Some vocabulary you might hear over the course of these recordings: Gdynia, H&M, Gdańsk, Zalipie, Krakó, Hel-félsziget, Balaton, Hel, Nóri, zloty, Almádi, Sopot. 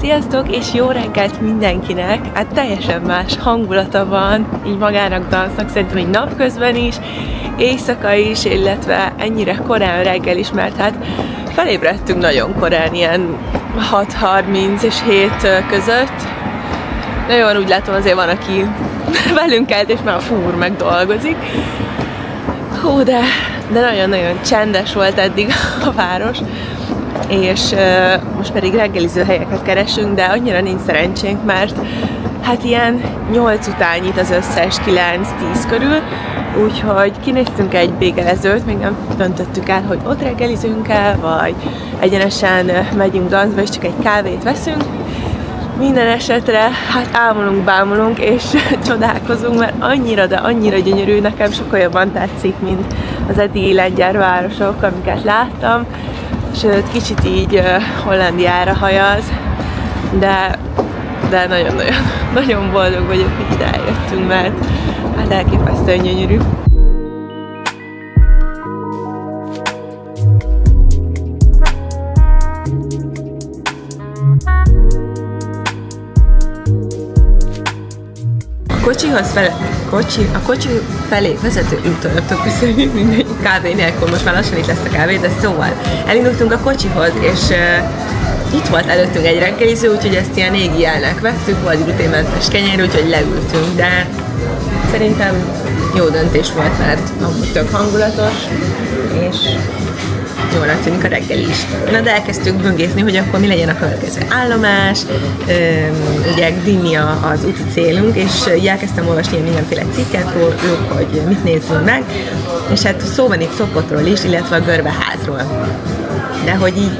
Sziasztok, és jó reggelt mindenkinek! Hát teljesen más hangulata van, így magának Gdańsknak, szerintem így napközben is, éjszaka is, illetve ennyire korán reggel is, mert hát felébredtünk nagyon korán, ilyen 6:30 és 7 között. Nagyon úgy látom, azért van, aki velünk kelt, és már fúr meg dolgozik. Hú, de nagyon-nagyon csendes volt eddig a város. És most pedig reggeliző helyeket keresünk, de annyira nincs szerencsénk, mert hát ilyen 8 után nyit az összes, 9-10 körül, úgyhogy kinéztünk egy bégelezőt, még nem döntöttük el, hogy ott reggelizünk-e, vagy egyenesen megyünk Gdańskba és csak egy kávét veszünk. Minden esetre hát ámulunk, bámulunk és csodálkozunk, mert annyira, de annyira gyönyörű, nekem sokkal jobban tetszik, mint az eddigi lengyel városok, amiket láttam. Sőt, kicsit így Hollandiára hajaz, de nagyon boldog vagyok, hogy ide eljöttünk, mert hát elképesztően gyönyörű. A kocsi felé vezető úton, nem tudok köszönni, mindegy kávé nélkül, most már lassan itt lesz a kávé, de szóval elindultunk a kocsihoz, és itt volt előttünk egy reggeliző, úgyhogy ezt ilyen égi jelnek vettük, vagy gluténmentes kenyér, úgyhogy leültünk, de szerintem jó döntés volt, mert tök hangulatos, és jól tűnik a reggel is. Na, de elkezdtük böngészni, hogy akkor mi legyen a következő állomás, ugye Gdynia az úti célunk, és elkezdtem olvasni mindenféle cikket róluk, hogy mit nézzünk meg, és hát szó van itt Sopotról is, illetve a görbeházról. De hogy így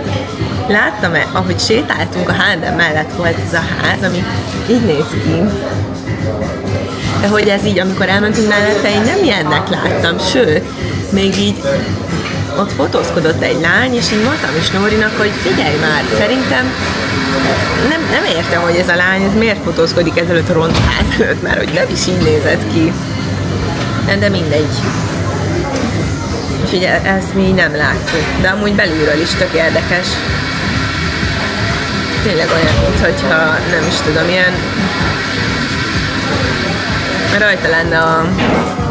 láttam-e, ahogy sétáltunk a H&M mellett volt ez a ház, ami így néz ki. De hogy ez így, amikor elmentünk mellette, én nem ilyennek láttam, sőt, még így ott fotózkodott egy lány, és így mondtam is Nórinak, hogy figyelj már, szerintem nem értem, hogy ez a lány, ez miért fotózkodik ezelőtt a ronthát előtt, mert hogy nem is így nézett ki. De mindegy. És ugye ezt mi nem láttuk, de amúgy belülről is tök érdekes. Tényleg olyan, mintha nem is tudom, ilyen rajta lenne a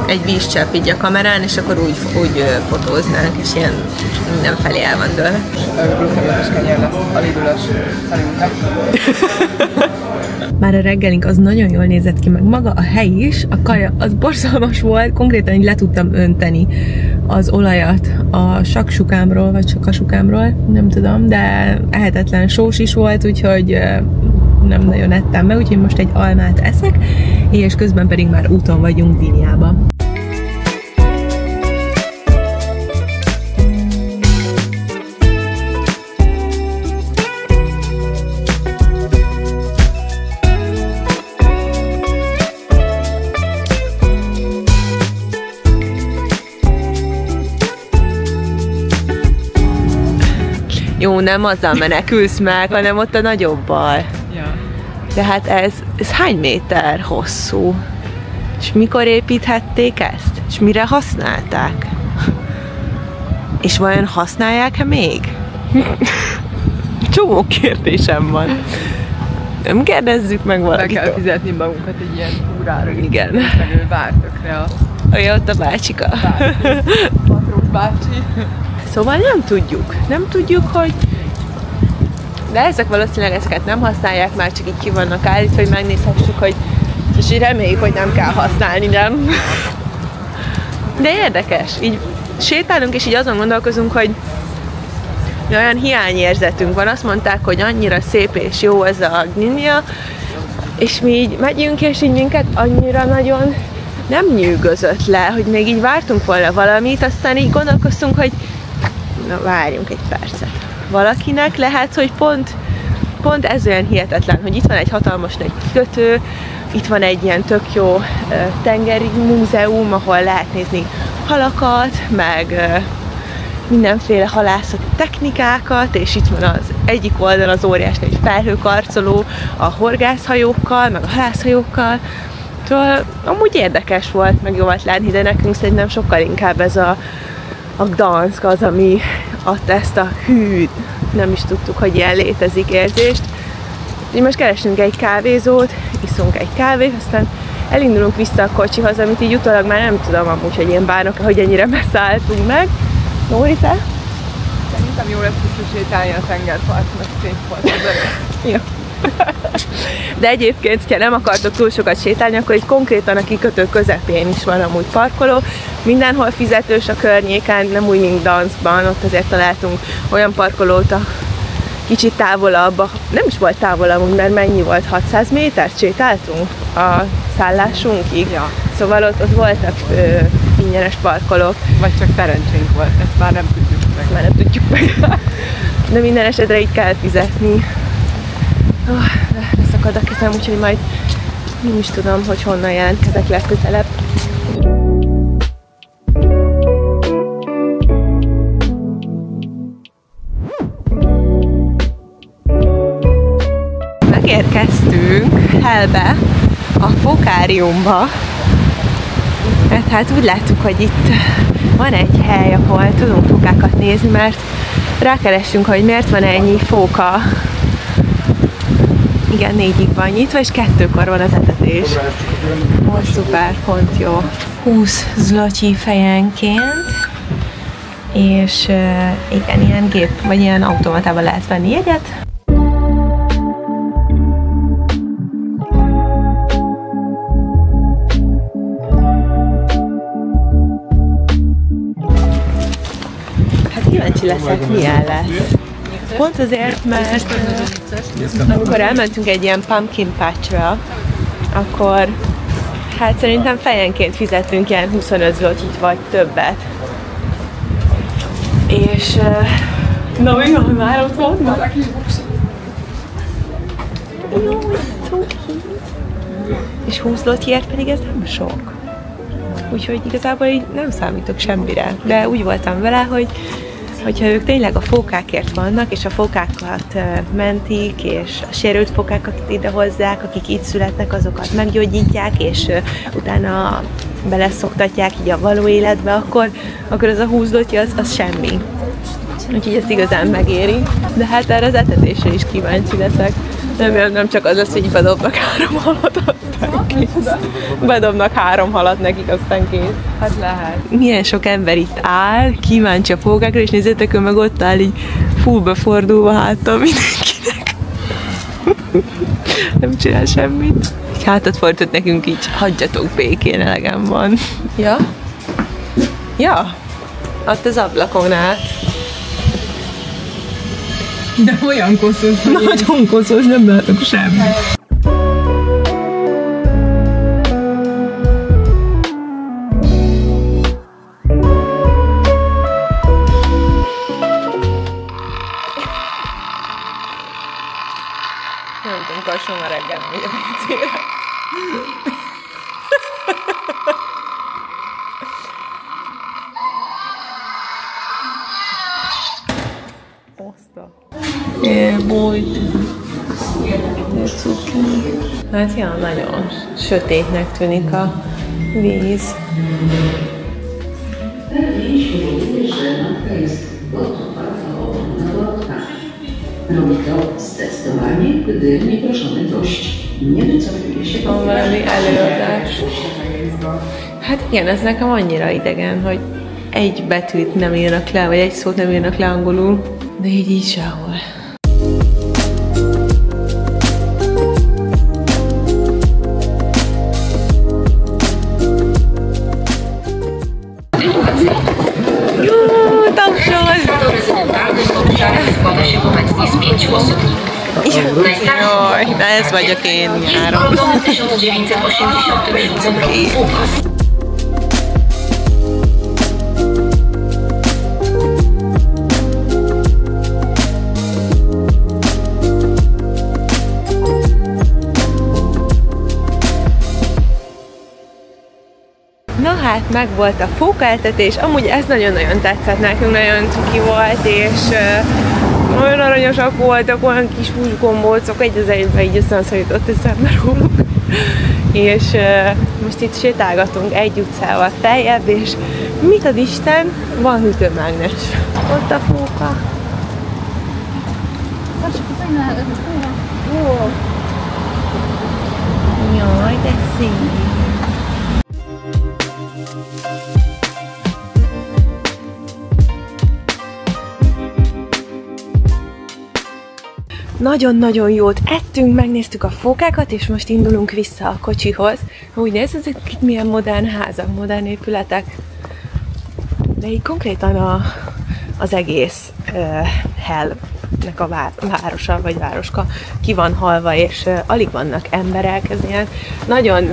egy vízcsepp így a kamerán, és akkor úgy fotóznánk, és ilyen mindenfelé el van dőlve. Gluténmentes kenyér lesz, alidulás szerintem. Már a reggelink az nagyon jól nézett ki, meg maga a hely is, a kaja az borzalmas volt, konkrétan így le tudtam önteni az olajat a saksukámról, vagy sakasukámról, nem tudom, de ehetetlen sós is volt, úgyhogy nem nagyon ettem meg, úgyhogy most egy almát eszek, és közben pedig már úton vagyunk Gdyniába. Jó, nem azzal menekülsz meg, hanem ott a nagyobbal. De hát ez hány méter hosszú? És mikor építhették ezt? És mire használták? És vajon használják-e még? Csomó kérdésem van. Nem kérdezzük meg valakit. Meg kell fizetni magunkat egy ilyen túrára. Igen. Megfelelő vártökre. Olyan ott a bácsika. Matróz bácsi. Szóval nem tudjuk. Nem tudjuk, hogy... De ezek valószínűleg ezeket nem használják, már csak így ki vannak állítva, hogy megnézhessük, hogy... És így reméljük, hogy nem kell használni, nem? De érdekes, így sétálunk, és így azon gondolkozunk, hogy olyan hiányérzetünk van. Azt mondták, hogy annyira szép és jó ez a Gdynia, és mi így megyünk, és így minket annyira nagyon nem nyűgözött le, hogy még így vártunk volna valamit, aztán így gondolkoztunk, hogy na, várjunk egy percet. Valakinek lehet, hogy pont ez olyan hihetetlen, hogy itt van egy hatalmas nagy kikötő, itt van egy ilyen tök jó tengeri múzeum, ahol lehet nézni halakat, meg mindenféle halászati technikákat, és itt van az egyik oldal az óriás nagy felhőkarcoló a horgászhajókkal, meg a halászhajókkal. Amúgy érdekes volt, meg jó volt látni, de nekünk szerintem sokkal inkább ez a a Gdańsk az, ami adta ezt a hűt, nem is tudtuk, hogy ilyen létezik érzést. Úgyhogy most keresünk egy kávézót, iszunk egy kávét, aztán elindulunk vissza a kocsihoz, amit így utólag már nem tudom amúgy, hogy én bánok-e, hogy ennyire beszálltunk meg. Nóri, te? Szerintem jó lesz visszasétálni a tengerpart, mert szép volt az előtt. Jó. De egyébként, ha nem akartok túl sokat sétálni, akkor egy konkrétan a kikötő közepén is van amúgy parkoló. Mindenhol fizetős a környéken, nem úgy, mint Gdańskban, ott azért találtunk olyan parkolót, kicsit távolabb, nem is volt távolabb, mert mennyi volt, 600 métert sétáltunk a szállásunkig. Ja. Szóval ott voltak ingyenes parkolók. Vagy csak szerencsénk volt, ezt már nem tudjuk meg. De minden esetre így kell fizetni. Leszakad a kezem, úgyhogy majd nem is tudom, hogy honnan jelentkezek legközelebb. Megérkeztünk Helbe, a fokáriumba. Mert hát úgy láttuk, hogy itt van egy hely, ahol tudunk fokákat nézni, mert rákeressünk, hogy miért van ennyi fóka. Igen, 4-ig van nyitva, és 2-kor van az etetés. Ó, szuper, pont jó. 20 zlotyi fejenként, és igen, ilyen gép, vagy ilyen automatában lehet venni jegyet. Hát kíváncsi leszek, milyen lesz. Pont azért, mert amikor elmentünk egy ilyen pumpkin patchra, akkor hát szerintem fejenként fizettünk ilyen 25 zlotyit vagy többet. És... na mi van, már ott vannak? Jó, cuki! És 20 zlotyiért pedig ez nem sok. Úgyhogy igazából így nem számítok semmire. De úgy voltam vele, hogy hogyha ők tényleg a fókákért vannak, és a fókákat mentik, és a sérült fókákat idehozzák, akik itt születnek, azokat meggyógyítják, és utána beleszoktatják így a való életbe, akkor az a 20 zloty az semmi. Úgyhogy ezt igazán megéri. De hát erre az etetésre is kíváncsi leszek. Remélem nem csak az lesz, hogy bedobnak 3 halat, aztán kész. Bedobnak 3 halat nekik, aztán kész. Hát lehet. Milyen sok ember itt áll, kíváncsi a fókákra, és nézzétek, ő meg ott áll így fúlba fordulva háttal mindenkinek. Nem csinál semmit. Egy hátat fordított nekünk így, hagyjatok békén, elegem van. Ja? Ja. Ott az ablakon át. De olyan koszos, hogy nagyon koszos, nem látok semmit. Nem tudom, kasson a reggel miért. Hát ja, nagyon sötétnek tűnik a víz. Van valami előadás. Hát igen, ez nekem annyira idegen, hogy egy betűt nem írnak le, vagy egy szót nem írnak le angolul, de így sehol. Na ez vagyok én, 3. Na hát, meg volt a fókaetetés, amúgy ez nagyon-nagyon tetszett nekünk, nagyon cuki volt, és olyan aranyosak voltak, olyan kis húsgombócok, egy az egyben így összehasonlított eszembe róluk. És most itt sétálgatunk egy utcával feljebb, és Mit ad Isten? Van hűtőmágnes. Ott a fóka. Jaj, de szép! Nagyon-nagyon jót ettünk, megnéztük a fókákat, és most indulunk vissza a kocsihoz. Úgy néz, ezek itt milyen modern házak, modern épületek. De így konkrétan az egész Helnek a városa vagy városka ki van halva, és alig vannak emberek. Ez ilyen nagyon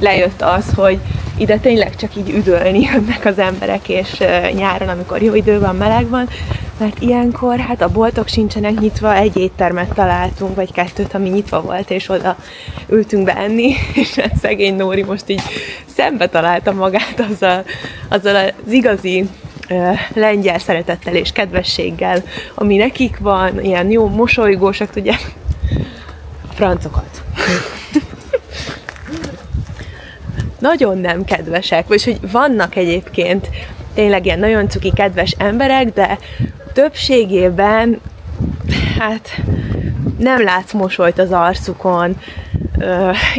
lejött az, hogy ide tényleg csak így üdölni jönnek az emberek, és nyáron, amikor jó idő van, meleg van, mert ilyenkor hát a boltok sincsenek nyitva, egy éttermet találtunk, vagy kettőt, ami nyitva volt, és oda ültünk be enni, és hát szegény Nóri most így szembe találta magát azzal az igazi lengyel szeretettel és kedvességgel, ami nekik van, ilyen jó mosolygósak, ugye? A francokat. Nagyon nem kedvesek, vagyis hogy vannak egyébként tényleg ilyen nagyon cuki, kedves emberek, de többségében hát nem látsz mosolyt az arcukon.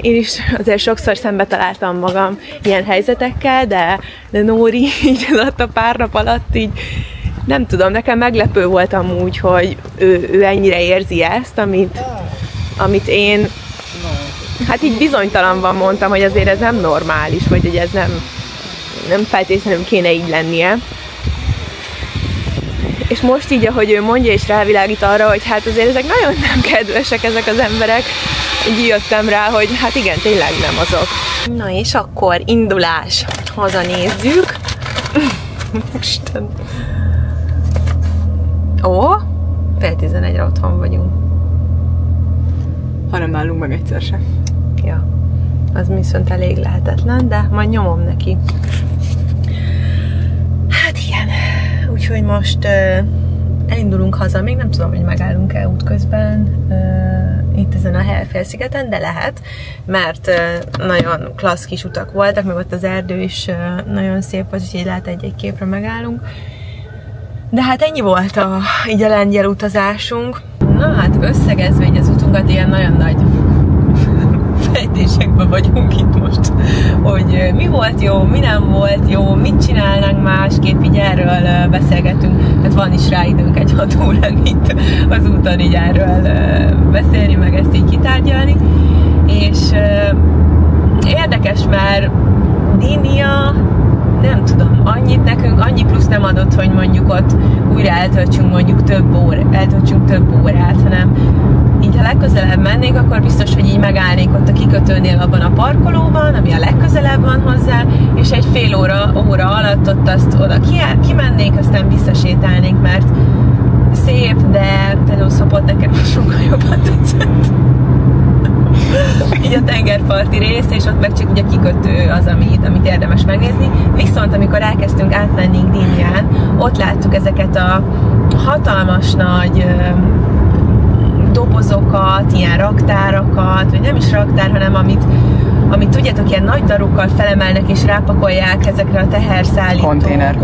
Én is azért sokszor szembe találtam magam ilyen helyzetekkel, de Nóri így alatt a pár nap alatt így, nem tudom, nekem meglepő volt amúgy, hogy ő ennyire érzi ezt, amit én hát így bizonytalanban mondtam, hogy azért ez nem normális, vagy hogy ez nem feltétlenül kéne így lennie. És most így, ahogy ő mondja, és rávilágít arra, hogy hát azért ezek nagyon nem kedvesek ezek az emberek, így jöttem rá, hogy hát igen, tényleg nem azok. Na és akkor indulás! Hazanézzük. Isten! Ó, fél 11-re otthon vagyunk. Ha nem állunk meg egyszer sem. Ja. Az viszont elég lehetetlen, de majd nyomom neki. Hát igen, úgyhogy most elindulunk haza, még nem tudom, hogy megállunk-e útközben itt ezen a Hel-félszigeten, de lehet, mert nagyon klassz kis utak voltak, meg ott az erdő is nagyon szép volt, úgyhogy lehet egy-egy képre megállunk. De hát ennyi volt így a lengyel utazásunk. Na hát összegezve így az utunkat, ilyen nagyon nagy fejtésekben vagyunk itt most, hogy mi volt jó, mi nem volt jó, mit csinálnánk másképp, így erről beszélgetünk, hát van is rá időnk egy 6 órán itt az úton így erről beszélni, meg ezt így kitárgyalni, és érdekes, mert Gdynia nem tudom, annyit nekünk, annyi plusz nem adott, hogy mondjuk ott újra eltöltsünk több órát, hanem így ha legközelebb mennék, akkor biztos, hogy így megállnék ott a kikötőnél abban a parkolóban, ami a legközelebb van hozzá, és egy fél óra alatt ott azt oda kimennék, aztán visszasétálnék, mert szép, de például Sopot nekem sokkal jobban tetszett. Így a tengerparti rész, és ott meg csak ugye kikötő az, amit érdemes megnézni. Viszont amikor elkezdtünk átmenni Gdynián, ott láttuk ezeket a hatalmas nagy dobozokat, ilyen raktárakat, vagy nem is raktár, hanem amit tudjátok, ilyen nagy darukkal felemelnek és rápakolják ezekre a teherszállító... Konténer!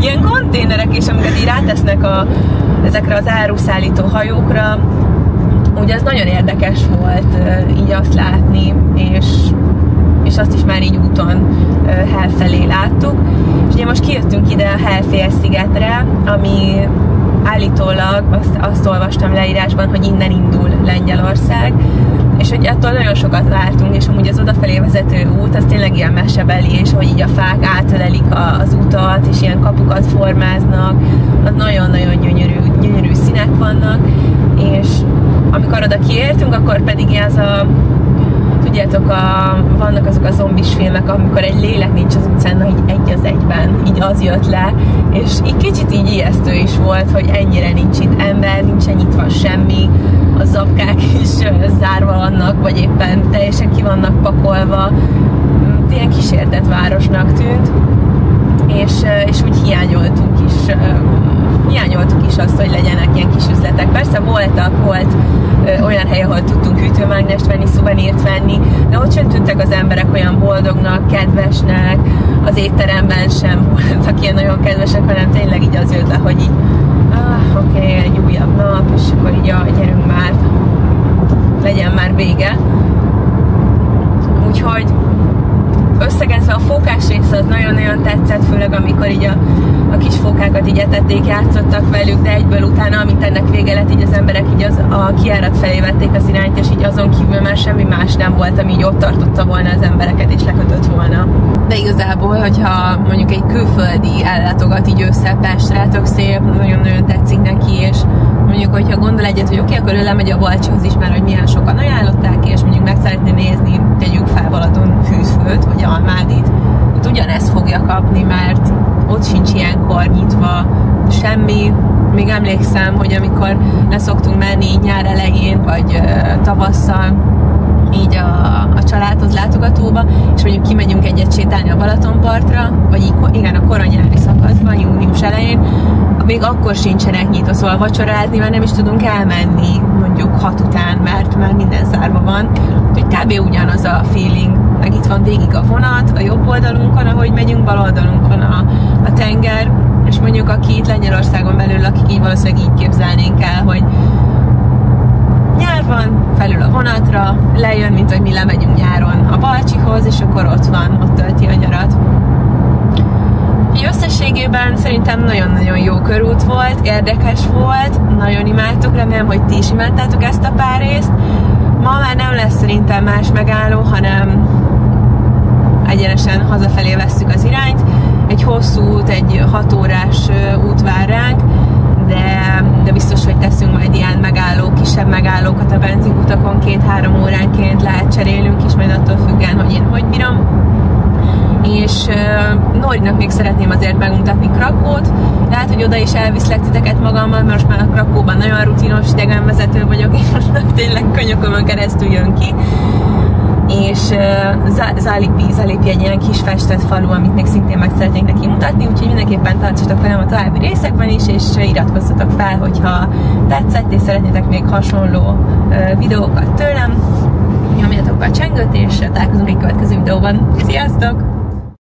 Ilyen konténerek, és amiket így rátesznek ezekre az áruszállító hajókra. Ugye az nagyon érdekes volt így azt látni, és azt is már így úton Hel felé láttuk. És ugye most kijöttünk ide a Hel-félszigetre, ami állítólag, azt olvastam leírásban, hogy innen indul Lengyelország, és hogy attól nagyon sokat vártunk, és amúgy az odafelé vezető út, az tényleg ilyen mesebeli, és hogy így a fák átölelik az utat, és ilyen kapukat formáznak, az nagyon-nagyon gyönyörű színek vannak, és amikor oda kiértünk, akkor pedig ez tudjátok, vannak azok a zombis filmek, amikor egy lélek nincs az utcán, na így egy az egyben, így az jött le, és így kicsit így ijesztő is volt, hogy ennyire nincs itt ember, nincsen nyitva semmi, a zapkák is zárva vannak, vagy éppen teljesen ki vannak pakolva, ilyen kísértett városnak tűnt, és úgy hiányoltuk is fontos az, hogy legyenek ilyen kis üzletek. Persze volt olyan hely, ahol tudtunk ütőmágnest venni, szuvenírt venni, de ott sem tűntek az emberek olyan boldognak, kedvesnek, az étteremben sem voltak ilyen nagyon kedvesek, hanem tényleg így az jött le, hogy így oké, egy újabb nap, és akkor így gyerünk már, legyen már vége. Úgyhogy összegezve a fókás része az nagyon-nagyon tetszett, főleg amikor így a kis fókákat így etették, játszottak velük, de egyből utána, amint ennek vége lett, így az emberek így a kijárat felé vették az irányt, és így azon kívül már semmi más nem volt, ami így ott tartotta volna az embereket, és lekötött volna. De igazából, hogyha mondjuk egy külföldi ellátogat így össze Pestre, tök szép, nagyon-nagyon tetszik neki, és mondjuk, hogyha gondol egyet, hogy oké, akkor ő lemegy a Balcsihoz is már, hogy milyen sokan ajánlották, és mondjuk meg szeretné nézni, tegyük fel Balaton fűzfőt, vagy Almádit, ott ugyanezt fogja kapni, mert ott sincs ilyenkor nyitva semmi. Még emlékszem, hogy amikor leszoktunk menni nyár elején, vagy tavasszal, így a családhoz látogatóba, és mondjuk kimegyünk egyet sétálni a Balatonpartra, vagy igen, a koronyári szakaszban, június elején, még akkor sincsenek nyitva, szóval vacsorázni már nem is tudunk elmenni mondjuk 6 után, mert már minden zárva van, hogy kb. Ugyanaz a feeling. Meg itt van végig a vonat, a jobb oldalunkon, ahogy megyünk, bal oldalunkon a tenger, és mondjuk aki itt Lengyelországon belül, akik így valószínűleg így képzelnénk el, hogy nyár van, felül a vonatra, lejön, mint hogy mi lemegyünk nyáron a Balcsihoz, és akkor ott van, ott tölti a nyarat. Összességében szerintem nagyon-nagyon jó körút volt, érdekes volt, nagyon imádtuk, remélem, hogy ti is imádtátok ezt a pár részt. Ma már nem lesz szerintem más megálló, hanem egyenesen hazafelé vesszük az irányt. Egy hosszú út, egy 6 órás út vár ránk, de biztos, hogy teszünk majd ilyen megálló, kisebb megállókat a benzinkutakon, 2-3 óránként lehet cserélünk is, majd attól függően, hogy én hogy bírom. És Norinak még szeretném azért megmutatni Krakót, lehet, hogy oda is elviszlek titeket magammal, mert most már a Krakóban nagyon rutinos idegenvezető vagyok, és most tényleg könyökömön keresztül jön ki. És Zalipie egy ilyen kis festett falu, amit még szintén meg szeretnék neki mutatni, úgyhogy mindenképpen tartsatok velem a további részekben is, és iratkozzatok fel, hogyha tetszett, és szeretnétek még hasonló videókat tőlem. Nyomjatok be a csengőt, és találkozunk egy következő videóban. Sziasztok!